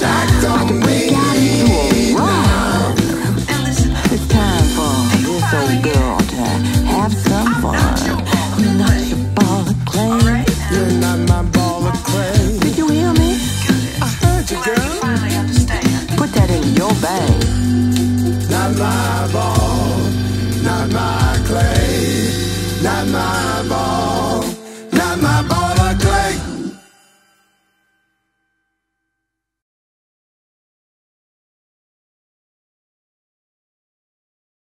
Sucked on me. You are wrong. It's time for this old girl to have some fun.